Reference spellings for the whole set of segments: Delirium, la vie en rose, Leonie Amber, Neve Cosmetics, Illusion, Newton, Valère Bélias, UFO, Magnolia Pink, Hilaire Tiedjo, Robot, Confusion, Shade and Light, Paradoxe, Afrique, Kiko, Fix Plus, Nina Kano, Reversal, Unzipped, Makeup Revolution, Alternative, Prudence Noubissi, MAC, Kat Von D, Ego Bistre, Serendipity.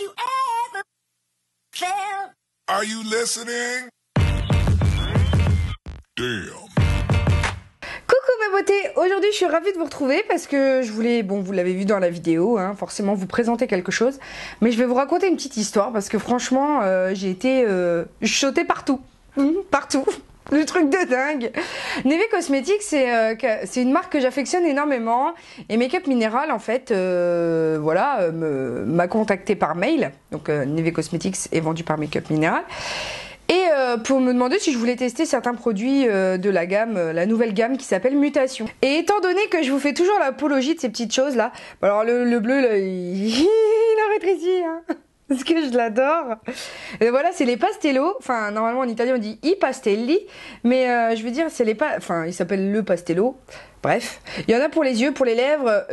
you ever felt. Are you listening? Damn. Coucou mes beautés, aujourd'hui je suis ravie de vous retrouver parce que je voulais, bon vous l'avez vu dans la vidéo, hein, forcément vous présenter quelque chose, mais je vais vous raconter une petite histoire parce que franchement j'ai été shotée partout, partout, le truc de dingue. Neve Cosmetics c'est une marque que j'affectionne énormément et Makeup Minéral en fait voilà, m'a contactée par mail, donc Neve Cosmetics est vendue par Makeup Minéral. Et pour me demander si je voulais tester certains produits de la gamme, la nouvelle gamme qui s'appelle Mutation. Et étant donné que je vous fais toujours l'apologie de ces petites choses là, alors le bleu là, il en rétrécit hein, parce que je l'adore. Voilà, c'est les pastello, enfin normalement en italien on dit i pastelli, mais je veux dire c'est les pas, enfin il s'appelle le pastello. Bref, il y en a pour les yeux, pour les lèvres,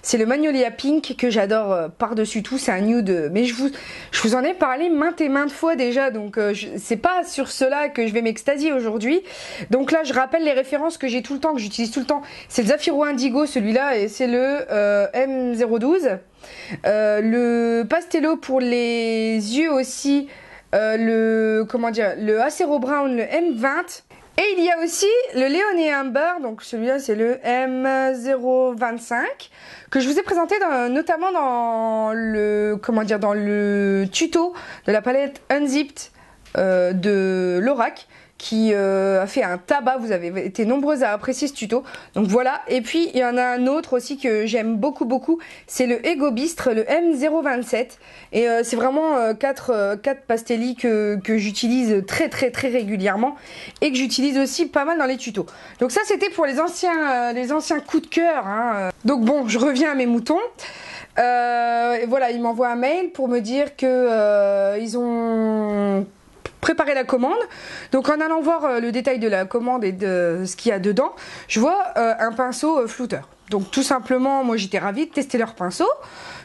c'est le Magnolia Pink que j'adore par-dessus tout, c'est un nude, mais je vous en ai parlé maintes et maintes fois déjà, donc c'est pas sur cela que je vais m'extasier aujourd'hui, donc là je rappelle les références que j'ai tout le temps, que j'utilise tout le temps, c'est le Zafiro Indigo celui-là, et c'est le M012, le Pastello pour les yeux aussi, comment dire, le Acero Brown, le M20, et il y a aussi le Leonie Amber, donc celui-là c'est le M025 que je vous ai présenté dans, notamment dans le dans le tuto de la palette Unzipped de Lorac qui a fait un tabac, vous avez été nombreuses à apprécier ce tuto, donc voilà. Et puis il y en a un autre aussi que j'aime beaucoup, c'est le Ego Bistre, le M027, et c'est vraiment 4 pastellis que j'utilise très régulièrement et que j'utilise aussi pas mal dans les tutos. Donc ça c'était pour les anciens coups de cœur hein. Donc bon, je reviens à mes moutons. Et voilà, ils m'envoient un mail pour me dire que ils ont préparer la commande. Donc en allant voir le détail de la commande et de ce qu'il y a dedans, je vois un pinceau flouteur. Donc tout simplement, moi j'étais ravie de tester leur pinceau.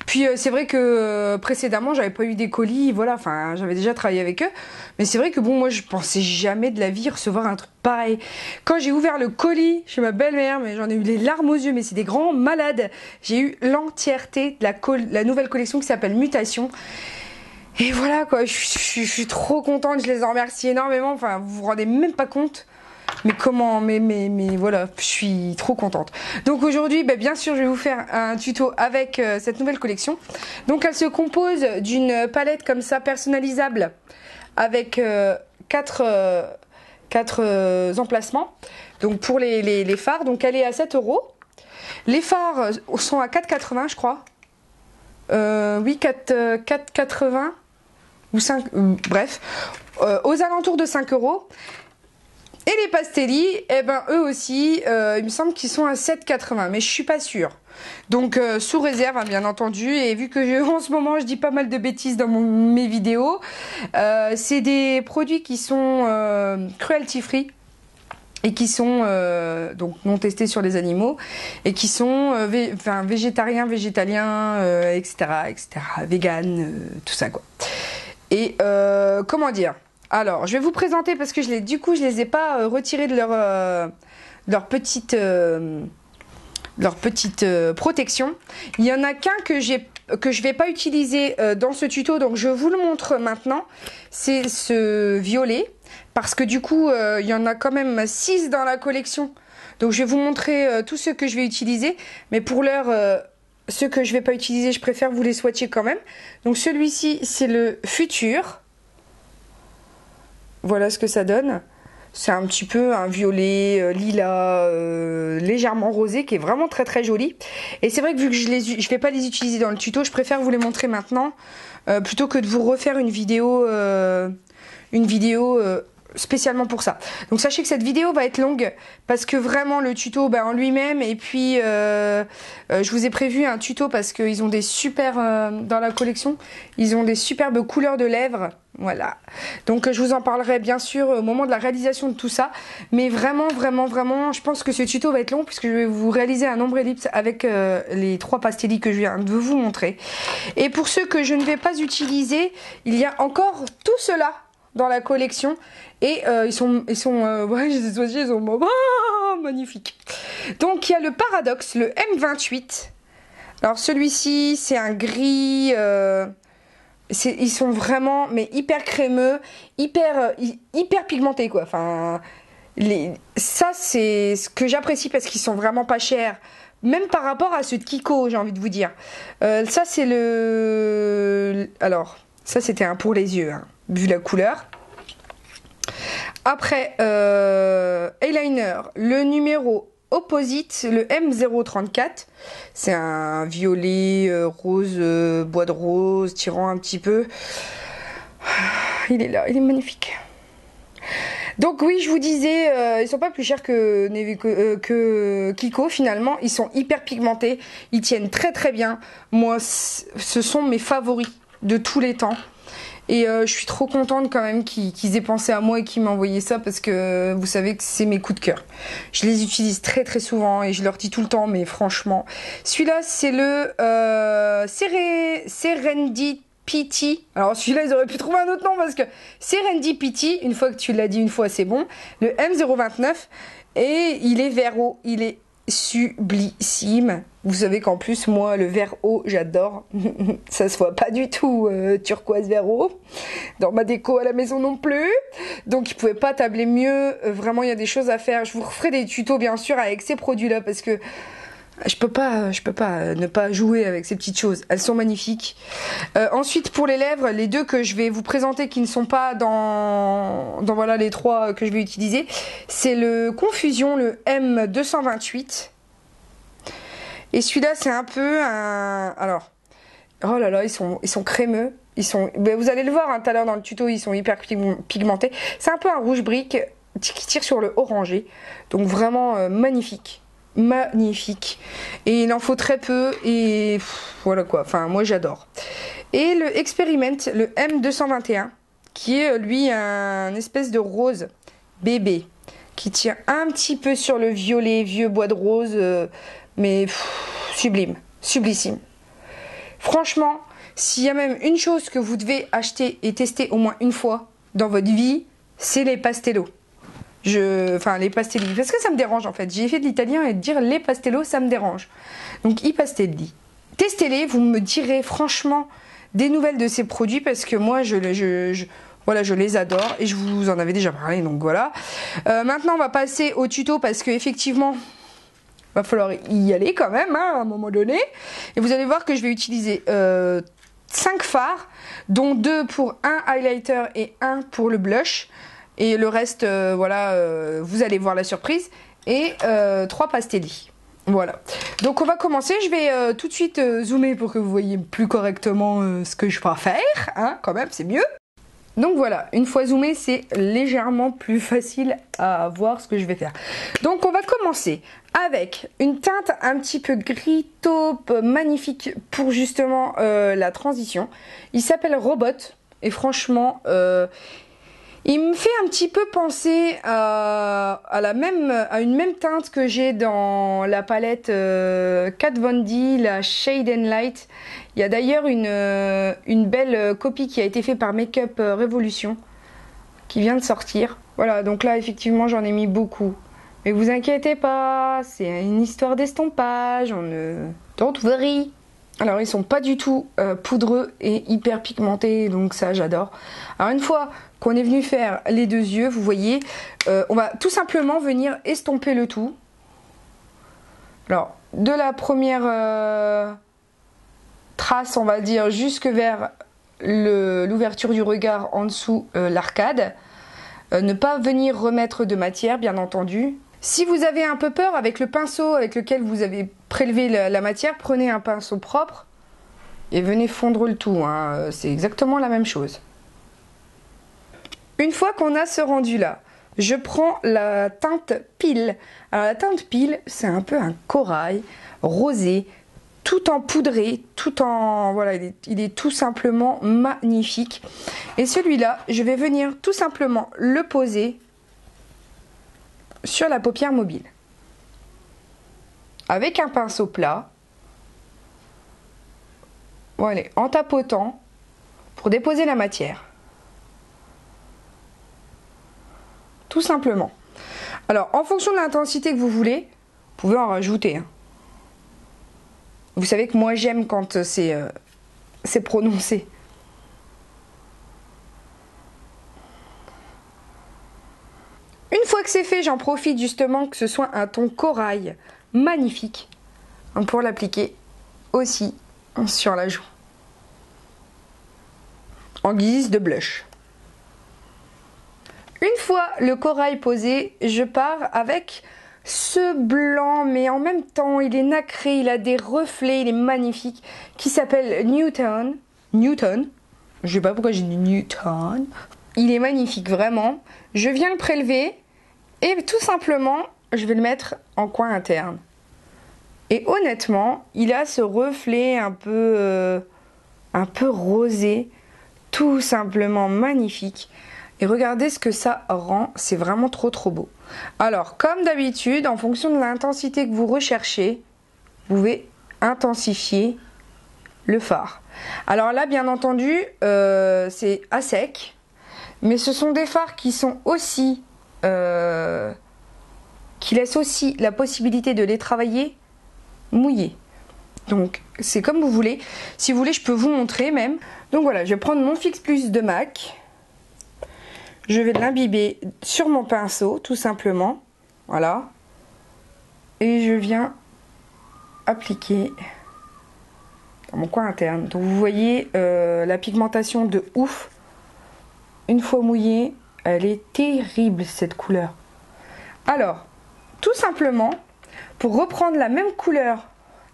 Puis c'est vrai que précédemment j'avais pas eu des colis, voilà, enfin j'avais déjà travaillé avec eux. Mais c'est vrai que bon, moi je pensais jamais de la vie recevoir un truc pareil. Quand j'ai ouvert le colis chez ma belle-mère, mais j'en ai eu les larmes aux yeux, mais c'est des grands malades. J'ai eu l'entièreté de la nouvelle collection qui s'appelle Mutation. Et voilà quoi, je suis trop contente, je les en remercie énormément, enfin vous vous rendez même pas compte, mais comment, mais voilà, je suis trop contente. Donc aujourd'hui, bah, bien sûr je vais vous faire un tuto avec cette nouvelle collection. Donc elle se compose d'une palette comme ça, personnalisable, avec 4 emplacements, donc pour les fards, donc elle est à 7 €. Les fards sont à 4,80 je crois, oui 4,80 ou 5, bref, aux alentours de 5 €. Et les pastellis, eh ben eux aussi, il me semble qu'ils sont à 7,80, mais je suis pas sûre. Donc sous réserve, hein, bien entendu, et vu que en ce moment je dis pas mal de bêtises dans mes vidéos, c'est des produits qui sont cruelty free et qui sont donc non testés sur les animaux et qui sont végétariens, végétaliens, etc., vegan, tout ça quoi. Et comment dire? Alors, je vais vous présenter parce que je les ai pas retirés de leur petite protection. Il y en a qu'un que je vais pas utiliser dans ce tuto, donc je vous le montre maintenant. C'est ce violet parce que du coup, il y en a quand même 6 dans la collection. Donc je vais vous montrer tous ceux que je vais utiliser, mais pour l'heure ceux que je vais pas utiliser, je préfère vous les swatcher quand même. Donc celui-ci, c'est le futur. Voilà ce que ça donne. C'est un petit peu un violet, lilas, légèrement rosé, qui est vraiment très joli. Et c'est vrai que vu que je vais pas les utiliser dans le tuto, je préfère vous les montrer maintenant, plutôt que de vous refaire une vidéo spécialement pour ça. Donc sachez que cette vidéo va être longue parce que vraiment le tuto en lui-même, et puis je vous ai prévu un tuto parce qu'ils ont des super dans la collection, ils ont des superbes couleurs de lèvres, voilà. Donc je vous en parlerai bien sûr au moment de la réalisation de tout ça, mais vraiment je pense que ce tuto va être long puisque je vais vous réaliser un ombre ellipse avec les 3 pastellis que je viens de vous montrer. Et pour ceux que je ne vais pas utiliser, il y a encore tout cela dans la collection, et ouais, je les ai swatchés, ils sont magnifiques. Donc il y a le Paradoxe, le M28 Alors celui-ci, c'est un gris. Ils sont vraiment mais hyper crémeux, hyper pigmentés quoi. Enfin, ça c'est ce que j'apprécie parce qu'ils sont vraiment pas chers. Même par rapport à ceux de Kiko, j'ai envie de vous dire. Ça c'est le... Alors, ça c'était un pour les yeux, hein, vu la couleur. Après, eyeliner, le numéro opposite, le M034. C'est un violet, rose, bois de rose, tirant un petit peu. Il est là, il est magnifique. Donc oui, je vous disais, ils sont pas plus chers que Kiko finalement. Ils sont hyper pigmentés, ils tiennent très très bien. Moi, ce sont mes favoris de tous les temps. Et je suis trop contente quand même qu'ils aient pensé à moi et qu'ils m'aient envoyé ça parce que vous savez que c'est mes coups de cœur. Je les utilise très très souvent et je leur dis tout le temps, mais franchement. Celui-là, c'est le Serendipity. Alors celui-là, ils auraient pu trouver un autre nom parce que Serendipity, une fois que tu l'as dit une fois, c'est bon. Le M029 et il est vert eau, il est sublissime. Vous savez qu'en plus, moi, le vert eau, j'adore. Ça se voit pas du tout turquoise vert eau dans ma déco à la maison non plus. Donc, ils pouvaient pas tabler mieux. Vraiment, il y a des choses à faire. Je vous referai des tutos, bien sûr, avec ces produits-là parce que je peux pas ne pas jouer avec ces petites choses. Elles sont magnifiques. Ensuite, pour les lèvres, les deux que je vais vous présenter qui ne sont pas dans voilà les trois que je vais utiliser, c'est le Confusion, le M228. Et celui-là, c'est un peu un... Alors, oh là là, ils sont crémeux. Ils sont... Ben, vous allez le voir tout à l'heure dans le tuto, ils sont hyper pigmentés. C'est un peu un rouge brique qui tire sur le orangé. Donc vraiment magnifique. Magnifique. Et il en faut très peu et voilà quoi, enfin moi j'adore. Et le Experiment, le M221 qui est lui un espèce de rose bébé qui tient un petit peu sur le violet, vieux bois de rose mais sublime, sublissime. Franchement, s'il y a même une chose que vous devez acheter et tester au moins une fois dans votre vie, c'est les pastellos. Enfin les pastelli, parce que ça me dérange en fait. J'ai fait de l'italien et de dire les pastellos ça me dérange. Donc i pastelli. Testez-les, vous me direz franchement des nouvelles de ces produits parce que moi voilà, je les adore et je vous en avais déjà parlé donc voilà. Maintenant on va passer au tuto parce que effectivement va falloir y aller quand même hein, à un moment donné. Et vous allez voir que je vais utiliser 5 fards dont 2 pour un highlighter et 1 pour le blush. Et le reste, voilà, vous allez voir la surprise. Et 3 pastelli. Voilà. Donc on va commencer. Je vais tout de suite zoomer pour que vous voyez plus correctement ce que je pourrais faire. Hein, quand même, c'est mieux. Donc voilà, une fois zoomé, c'est légèrement plus facile à voir ce que je vais faire. Donc on va commencer avec une teinte un petit peu gris taupe, magnifique pour justement la transition. Il s'appelle Robot. Et franchement... il me fait un petit peu penser à une même teinte que j'ai dans la palette Kat Von D, la Shade and Light. Il y a d'ailleurs une belle copie qui a été faite par Makeup Revolution, qui vient de sortir. Voilà, donc là, effectivement, j'en ai mis beaucoup. Mais vous inquiétez pas, c'est une histoire d'estompage, on ne... Don't worry. Alors ils sont pas du tout poudreux et hyper pigmentés, donc ça j'adore. Alors une fois qu'on est venu faire les deux yeux, vous voyez, on va tout simplement venir estomper le tout. Alors de la première trace, on va dire, jusque vers l'ouverture du regard en dessous l'arcade. Ne pas venir remettre de matière, bien entendu. Si vous avez un peu peur avec le pinceau avec lequel vous avez prélevé la matière, prenez un pinceau propre et venez fondre le tout. Hein. C'est exactement la même chose. Une fois qu'on a ce rendu-là, je prends la teinte pile. Alors la teinte pile, c'est un peu un corail rosé, tout en poudré, tout en... Voilà, il est tout simplement magnifique. Et celui-là, je vais venir tout simplement le poser sur la paupière mobile avec un pinceau plat, voilà, en tapotant pour déposer la matière tout simplement. Alors en fonction de l'intensité que vous voulez, vous pouvez en rajouter hein. Vous savez que moi j'aime quand c'est prononcé. Une fois que c'est fait, j'en profite justement que ce soit un ton corail magnifique pour l'appliquer aussi sur la joue en guise de blush. Une fois le corail posé, je pars avec ce blanc, mais en même temps il est nacré, il a des reflets, il est magnifique, qui s'appelle Newton. Je sais pas pourquoi j'ai dit Newton. Il est magnifique vraiment. Je viens le prélever et tout simplement je vais le mettre en coin interne. Et honnêtement, il a ce reflet un peu rosé, tout simplement magnifique. Et regardez ce que ça rend, c'est vraiment trop beau. Alors, comme d'habitude, en fonction de l'intensité que vous recherchez, vous pouvez intensifier le fard. Alors là, bien entendu, c'est à sec, mais ce sont des fards qui sont aussi, qui laissent aussi la possibilité de les travailler mouillés. Donc, c'est comme vous voulez. Si vous voulez, je peux vous montrer même. Donc voilà, je vais prendre mon Fix Plus de MAC. Je vais l'imbiber sur mon pinceau, tout simplement. Voilà. Et je viens appliquer dans mon coin interne. Donc vous voyez la pigmentation de ouf. Une fois mouillée, elle est terrible cette couleur. Alors, tout simplement, pour reprendre la même couleur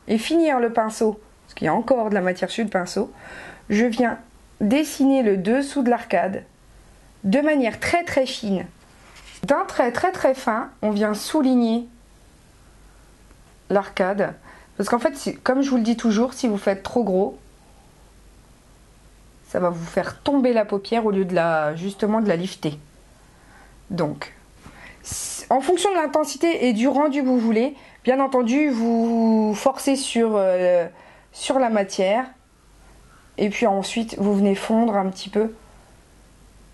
et finir le pinceau, parce qu'il y a encore de la matière sur le pinceau, je viens dessiner le dessous de l'arcade de manière très fine. D'un trait très fin, on vient souligner l'arcade. Parce qu'en fait, comme je vous le dis toujours, si vous faites trop gros, ça va vous faire tomber la paupière au lieu de la, justement, de la lifter. Donc, en fonction de l'intensité et du rendu que vous voulez, bien entendu, vous forcez sur la matière. Et puis ensuite, vous venez fondre un petit peu.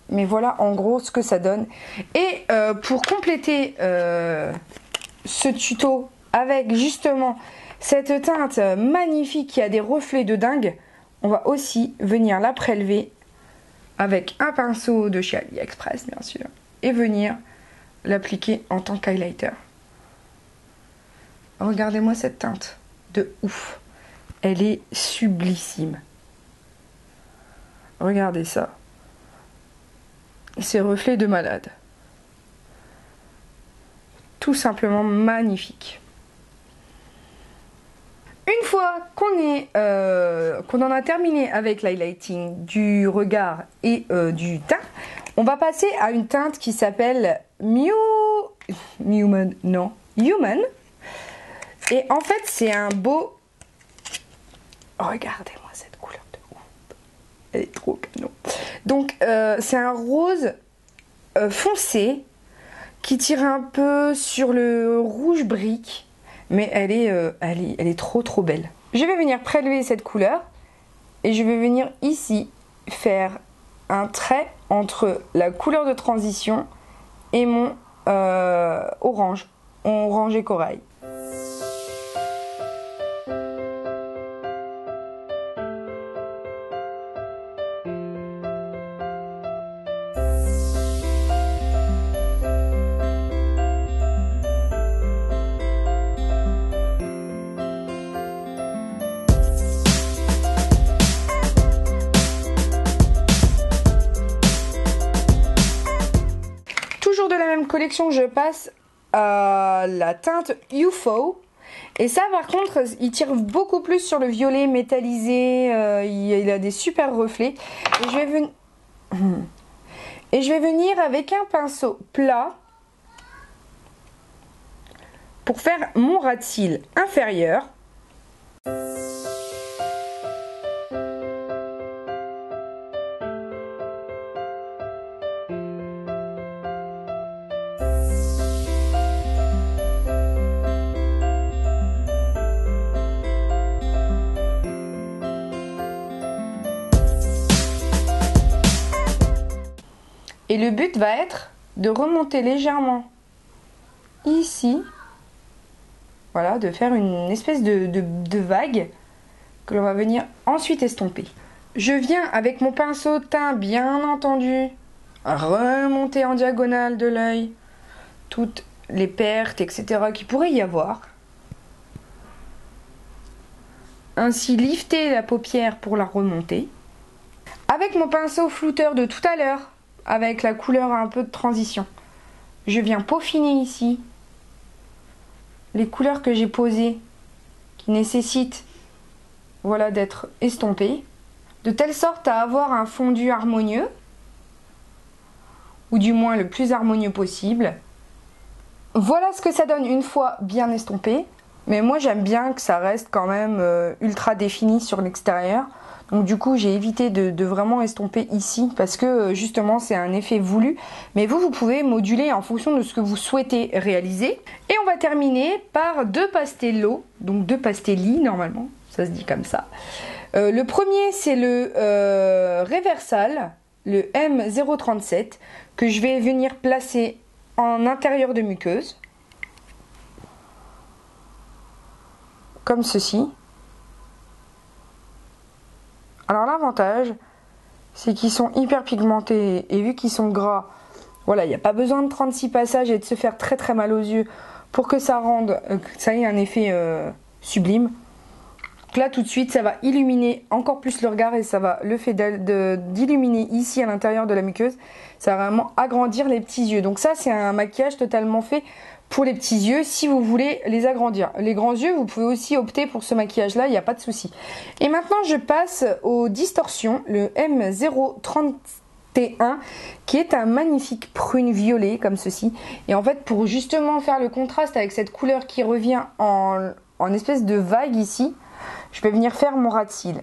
Mais voilà en gros ce que ça donne. Et pour compléter ce tuto avec justement cette teinte magnifique qui a des reflets de dingue, on va aussi venir la prélever avec un pinceau de chez AliExpress bien sûr. Et venir l'appliquer en tant qu'highlighter. Regardez-moi cette teinte de ouf. Elle est sublissime. Regardez ça. Ces reflets de malade. Tout simplement magnifique. Une fois qu'on en a terminé avec l'highlighting du regard et du teint, on va passer à une teinte qui s'appelle Human. Et en fait, c'est un beau... Regardez-moi cette couleur de ouf. Elle est trop canon. Donc c'est un rose foncé qui tire un peu sur le rouge brique, mais elle est trop belle. Je vais venir prélever cette couleur et je vais venir ici faire un trait entre la couleur de transition et mon orange et corail. Collection, je passe à la teinte UFO et ça par contre il tire beaucoup plus sur le violet métallisé, il a des super reflets et je vais venir avec un pinceau plat pour faire mon ras de cils inférieur. Et le but va être de remonter légèrement ici, voilà, de faire une espèce de vague que l'on va venir ensuite estomper. Je viens avec mon pinceau teint, bien entendu, remonter en diagonale de l'œil toutes les pertes, etc. qui pourraient y avoir. Ainsi lifter la paupière pour la remonter. Avec mon pinceau flouteur de tout à l'heure, avec la couleur un peu de transition, je viens peaufiner ici les couleurs que j'ai posées, qui nécessitent, voilà, d'être estompées, de telle sorte à avoir un fondu harmonieux, ou du moins le plus harmonieux possible. Voilà ce que ça donne une fois bien estompé. Mais moi j'aime bien que ça reste quand même ultra défini sur l'extérieur. Donc du coup j'ai évité de vraiment estomper ici parce que justement c'est un effet voulu. Mais vous, vous pouvez moduler en fonction de ce que vous souhaitez réaliser. Et on va terminer par deux pastellos, donc deux pastellis normalement, ça se dit comme ça. Le premier c'est le Reversal, le M037 que je vais venir placer en intérieur de muqueuse. Comme ceci. Alors l'avantage, c'est qu'ils sont hyper pigmentés et vu qu'ils sont gras, voilà, il n'y a pas besoin de 36 passages et de se faire très très mal aux yeux pour que ça rende, que ça ait un effet sublime. Donc là tout de suite, ça va illuminer encore plus le regard et ça va, le fait d'illuminer ici à l'intérieur de la muqueuse, ça va vraiment agrandir les petits yeux. Donc ça c'est un maquillage totalement fait pour les petits yeux, si vous voulez les agrandir. Les grands yeux, vous pouvez aussi opter pour ce maquillage-là, il n'y a pas de souci. Et maintenant, je passe aux distorsions, le M031, qui est un magnifique prune violet, comme ceci. Et en fait, pour justement faire le contraste avec cette couleur qui revient en espèce de vague ici, je vais venir faire mon ras de cils.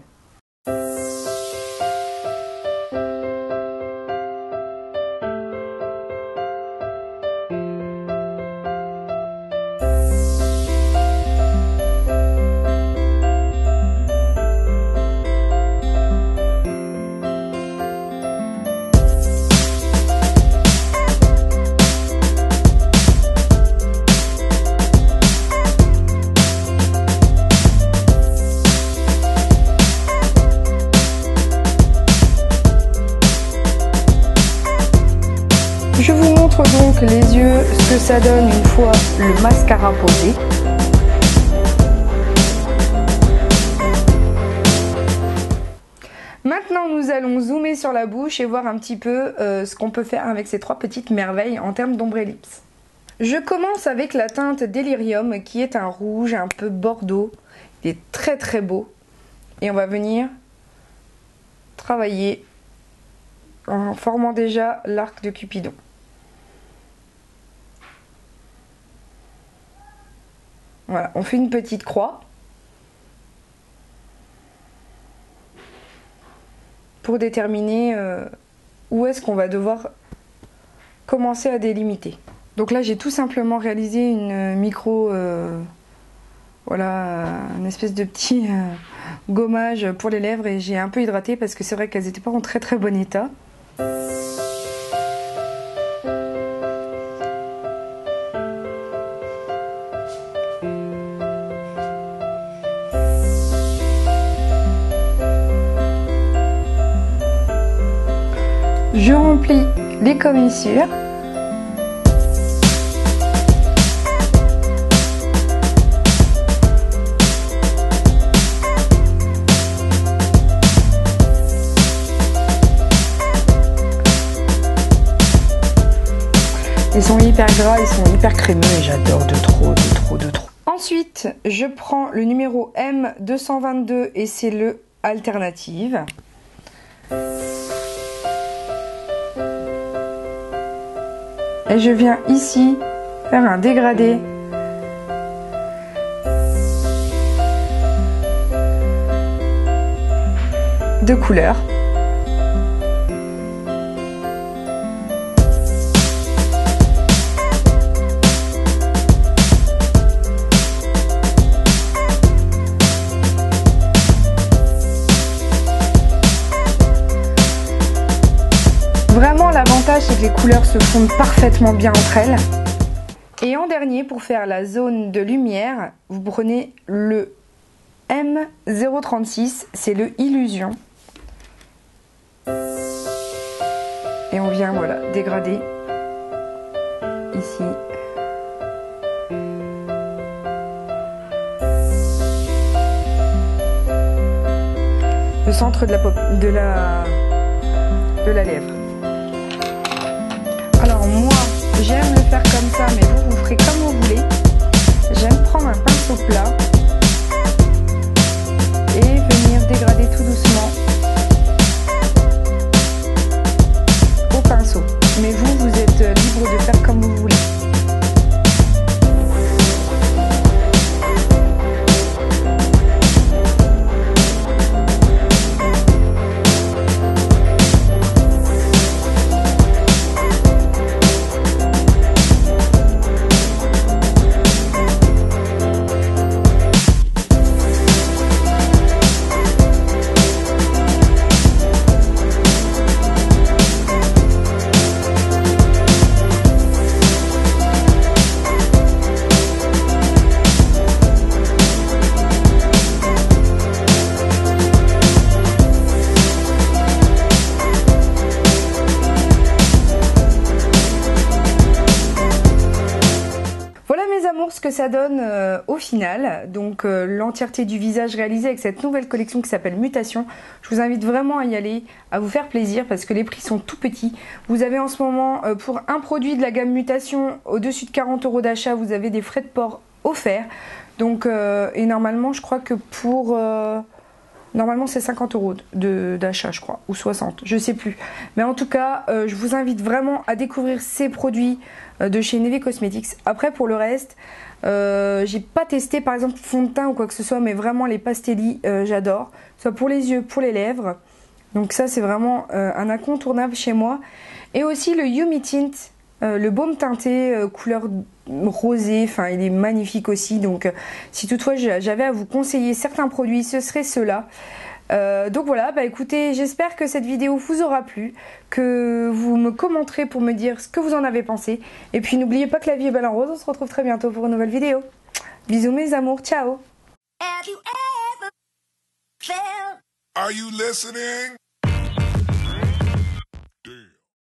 Je vous montre donc les yeux, ce que ça donne une fois le mascara posé. Maintenant nous allons zoomer sur la bouche et voir un petit peu ce qu'on peut faire avec ces trois petites merveilles en termes d'ombre ellipse. Je commence avec la teinte Delirium qui est un rouge un peu bordeaux. Il est très très beau. Et on va venir travailler en formant déjà l'arc de Cupidon. Voilà, on fait une petite croix pour déterminer où est-ce qu'on va devoir commencer à délimiter. Donc là, j'ai tout simplement réalisé une micro, voilà, une espèce de petit gommage pour les lèvres et j'ai un peu hydraté parce que c'est vrai qu'elles n'étaient pas en très très bon état. Je remplis les commissures. Ils sont hyper gras, ils sont hyper crémeux et j'adore de trop. Ensuite, je prends le numéro M222 et c'est le Alternative. Et je viens ici faire un dégradé. De couleur. Vraiment, l'avantage c'est que les couleurs se fondent parfaitement bien entre elles. Et en dernier, pour faire la zone de lumière, vous prenez le M036, c'est le Illusion. Et on vient, voilà, dégrader ici. Le centre de la lèvre. Alors moi, j'aime le faire comme ça, mais vous, vous ferez comme vous voulez. J'aime prendre un pinceau plat et venir dégrader tout doucement au pinceau. Mais vous, vous êtes libre de faire comme vous voulez. Ça donne au final, donc l'entièreté du visage réalisé avec cette nouvelle collection qui s'appelle Mutation. Je vous invite vraiment à y aller, à vous faire plaisir parce que les prix sont tout petits. Vous avez en ce moment pour un produit de la gamme Mutation au-dessus de 40 € d'achat, vous avez des frais de port offerts. Donc et normalement je crois que pour normalement c'est 50 € d'achat je crois, ou 60, je sais plus. Mais en tout cas, je vous invite vraiment à découvrir ces produits de chez Neve Cosmetics. Après pour le reste, j'ai pas testé par exemple fond de teint ou quoi que ce soit, mais vraiment les pastellis, j'adore. Soit pour les yeux, pour les lèvres. Donc ça c'est vraiment un incontournable chez moi. Et aussi le Yumi Tint, le baume teinté couleur rosé, enfin il est magnifique aussi. Donc si toutefois j'avais à vous conseiller certains produits, ce serait ceux-là. Donc voilà, bah écoutez, j'espère que cette vidéo vous aura plu, que vous me commenterez pour me dire ce que vous en avez pensé. Et puis n'oubliez pas que la vie est belle en rose, on se retrouve très bientôt pour une nouvelle vidéo. Bisous mes amours, ciao.